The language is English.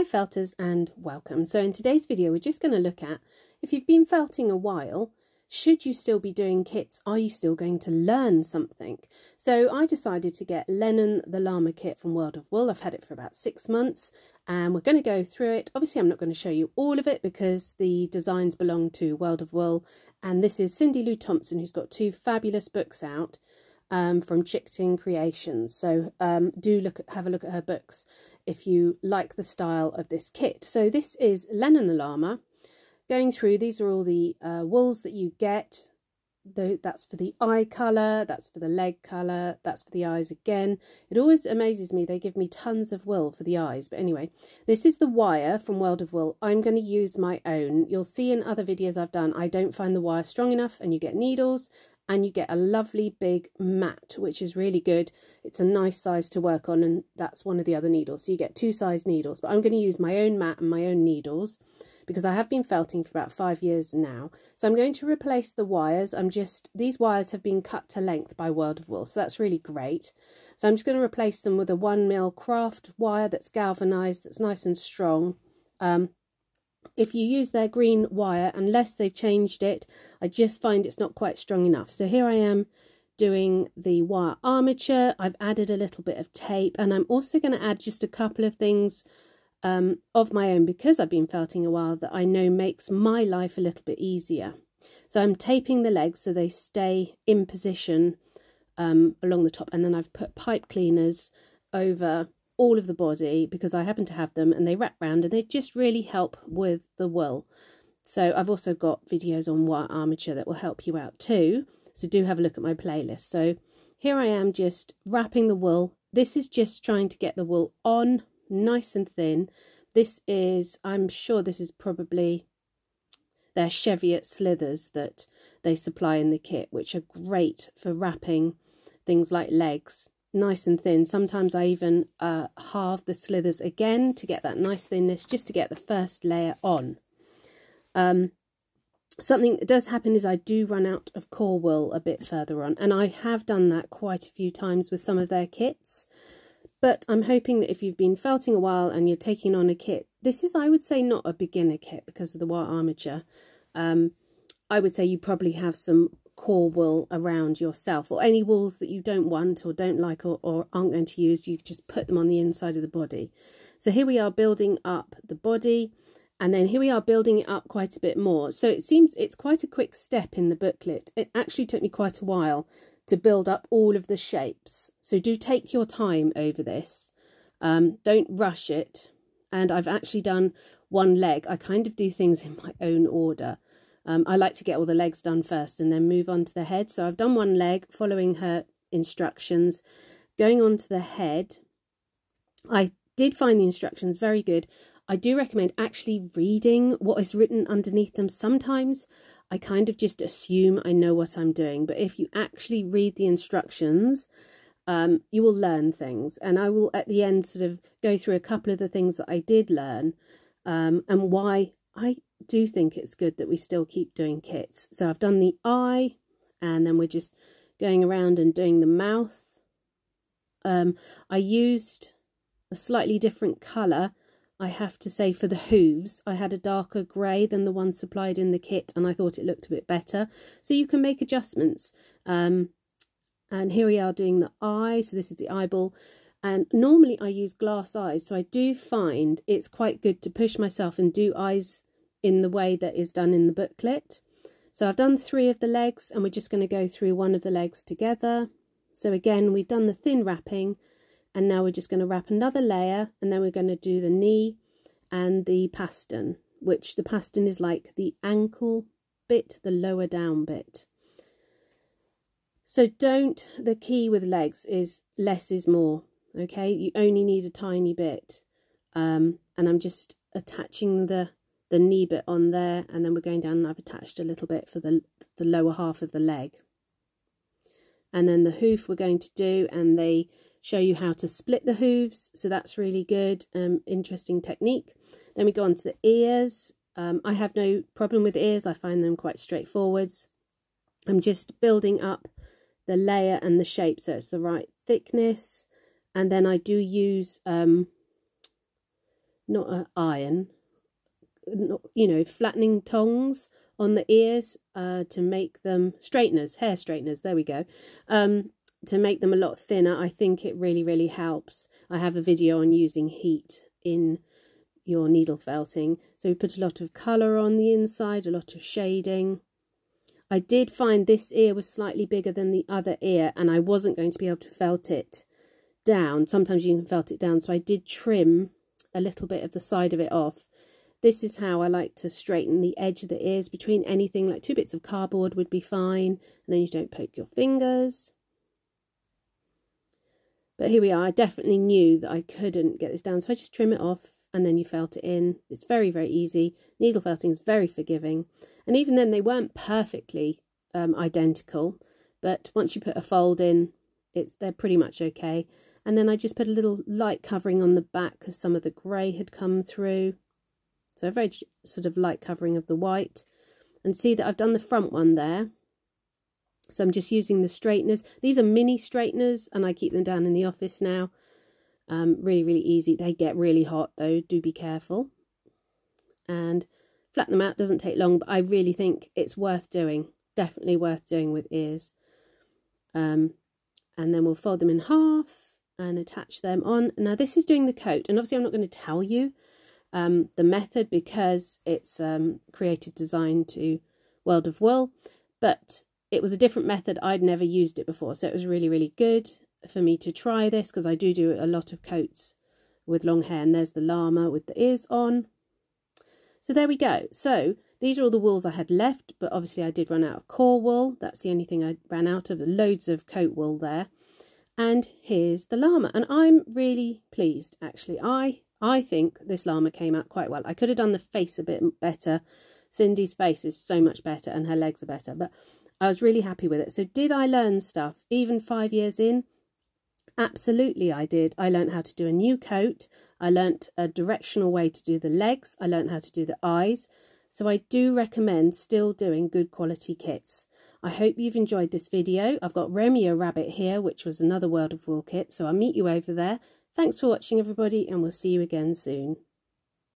Hi felters and welcome. So in today's video we're just going to look at, if you've been felting a while, should you still be doing kits? Are you still going to learn something? So I decided to get Lenin the Llama kit from World of Wool. I've had it for about 6 months and we're going to go through it. Obviously I'm not going to show you all of it because the designs belong to World of Wool, and this is Cindy Lou Thompson, who's got two fabulous books out from Chick Tin Creations. So do have a look at her books if you like the style of this kit. So this is Lenin the Llama. Going through, these are all the wools that you get. That's for the eye colour, that's for the leg colour, that's for the eyes again. It always amazes me, they give me tons of wool for the eyes. But anyway, this is the wire from World of Wool. I'm going to use my own. You'll see in other videos I've done, I don't find the wire strong enough and you get needles. And you get a lovely big mat, which is really good. It's a nice size to work on, and that's one of the other needles. So you get two size needles, but I'm going to use my own mat and my own needles because I have been felting for about 5 years now. So I'm going to replace the wires. These wires have been cut to length by World of Wool, so that's really great. So I'm just going to replace them with a 1mm craft wire that's galvanized, that's nice and strong. If you use their green wire, unless they've changed it, I just find it's not quite strong enough. So here I am doing the wire armature. I've added a little bit of tape, and I'm also going to add just a couple of things of my own, because I've been felting a while, that I know makes my life a little bit easier. So I'm taping the legs so they stay in position along the top, and then I've put pipe cleaners over all of the body because I happen to have them, and they wrap round and they just really help with the wool. So I've also got videos on wire armature that will help you out too, so do have a look at my playlist. So here I am just wrapping the wool. This is just trying to get the wool on nice and thin. This is, I'm sure this is probably their Cheviot slithers that they supply in the kit, which are great for wrapping things like legs nice and thin. Sometimes I even halve the slithers again to get that nice thinness, just to get the first layer on. Something that does happen is I do run out of core wool a bit further on, and I have done that quite a few times with some of their kits. But I'm hoping that if you've been felting a while and you're taking on a kit, this is, I would say, not a beginner kit because of the wire armature. I would say you probably have some core wool around yourself, or any wools that you don't want or don't like or aren't going to use, you just put them on the inside of the body. So here we are building up the body, and then here we are building it up quite a bit more. So it seems it's quite a quick step in the booklet. It actually took me quite a while to build up all of the shapes, so do take your time over this, don't rush it. And I've actually done one leg. I kind of do things in my own order. I like to get all the legs done first and then move on to the head. So I've done one leg following her instructions. Going on to the head, I did find the instructions very good. I do recommend actually reading what is written underneath them. Sometimes I kind of just assume I know what I'm doing, but if you actually read the instructions, you will learn things. And I will at the end sort of go through a couple of the things that I did learn and why I do think it's good that we still keep doing kits. So I've done the eye, and then we're just going around and doing the mouth. I used a slightly different colour, I have to say, for the hooves. I had a darker grey than the one supplied in the kit, and I thought it looked a bit better. So you can make adjustments. And here we are doing the eye. So this is the eyeball. And normally I use glass eyes, so I do find it's quite good to push myself and do eyes in the way that is done in the booklet. So I've done three of the legs, and we're just going to go through one of the legs together. So again, we've done the thin wrapping, and now we're just going to wrap another layer, and then we're going to do the knee and the pastern, which the pastern is like the ankle bit, the lower down bit. So the key with legs is less is more. Okay, you only need a tiny bit, and I'm just attaching the knee bit on there, and then we're going down, and I've attached a little bit for the lower half of the leg. And then the hoof we're going to do, and they show you how to split the hooves, so that's really good, interesting technique. Then we go on to the ears. I have no problem with ears, I find them quite straightforward. I'm just building up the layer and the shape so it's the right thickness. And then I do use not an iron, not, you know, flattening tongs on the ears to make them straighteners, hair straighteners, there we go, to make them a lot thinner. I think it really, really helps. I have a video on using heat in your needle felting. So we put a lot of colour on the inside, a lot of shading. I did find this ear was slightly bigger than the other ear, and I wasn't going to be able to felt it down. Sometimes you can felt it down, so I did trim a little bit of the side of it off. This is how I like to straighten the edge of the ears. Between anything, like two bits of cardboard would be fine, and then you don't poke your fingers. But here we are. I definitely knew that I couldn't get this down, so I just trim it off and then you felt it in. It's very, very easy. Needle felting is very forgiving. And even then they weren't perfectly identical, but once you put a fold in, they're pretty much okay. And then I just put a little light covering on the back because some of the grey had come through. So a very sort of light covering of the white. And see that I've done the front one there. So I'm just using the straighteners. These are mini straighteners and I keep them down in the office now. Really, really easy. They get really hot though, do be careful. And flatten them out, doesn't take long, but I really think it's worth doing. Definitely worth doing with ears. And then we'll fold them in half and attach them on. Now this is doing the coat, and obviously I'm not going to tell you the method because it's creative design to World of Wool, but it was a different method. I'd never used it before, so it was really, really good for me to try this because I do a lot of coats with long hair. And there's the llama with the ears on. So there we go. So these are all the wools I had left, but obviously I did run out of core wool. That's the only thing I ran out of. Loads of coat wool there. And here's the llama. And I'm really pleased, actually. I think this llama came out quite well. I could have done the face a bit better. Cindy's face is so much better and her legs are better, but I was really happy with it. So did I learn stuff even 5 years in? Absolutely I did. I learned how to do a new coat. I learnt a directional way to do the legs. I learnt how to do the eyes. So I do recommend still doing good quality kits. I hope you've enjoyed this video. I've got Romeo Rabbit here, which was another World of Wool kit. So I'll meet you over there. Thanks for watching everybody, and we'll see you again soon.